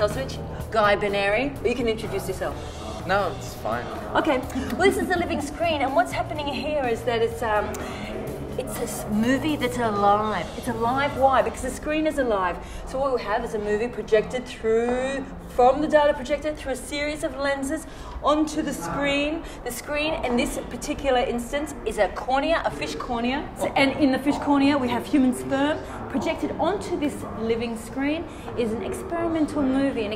Visosevic, Guy Ben-Ary. You can introduce yourself. No, it's fine. Okay, well, this is The Living Screen, and what's happening here is that it's a movie that's alive. It's alive, why? Because the screen is alive. So what we have is a movie projected through, from the data projected through a series of lenses onto the screen. The screen, in this particular instance, is a cornea, a fish cornea. So, and in the fish cornea, we have human sperm. Projected onto this living screen is an experimental movie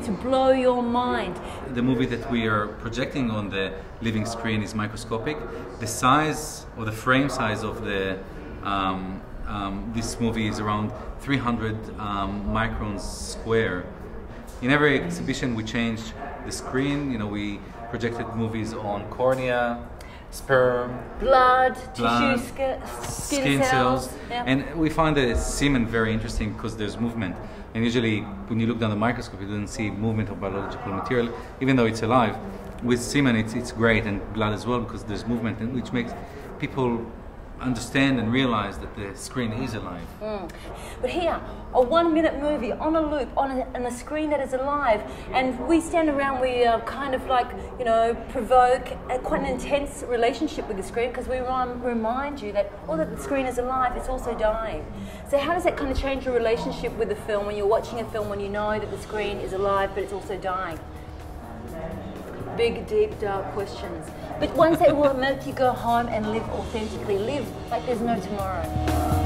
to blow your mind. The movie that we are projecting on the living screen is microscopic. The size, or the frame size of the this movie is around 300 microns square. In every exhibition we changed the screen, you know, we projected movies on cornea, sperm, blood, tissue, skin cells. Yeah. And we find the semen very interesting because there's movement. And usually when you look down the microscope, you don't see movement of biological material, even though it's alive. With semen, it's great, and blood as well, because there's movement, and which makes people understand and realize that the screen is alive. Mm. But here, a 1-minute movie on a loop, on a screen that is alive, and we stand around, we kind of like, you know, provoke quite an intense relationship with the screen, because we remind you that although the screen is alive, it's also dying. So how does that kind of change your relationship with the film when you're watching a film, when you know that the screen is alive but it's also dying? Big, deep, dark questions. But ones that will make you go home and live authentically, live like there's no tomorrow.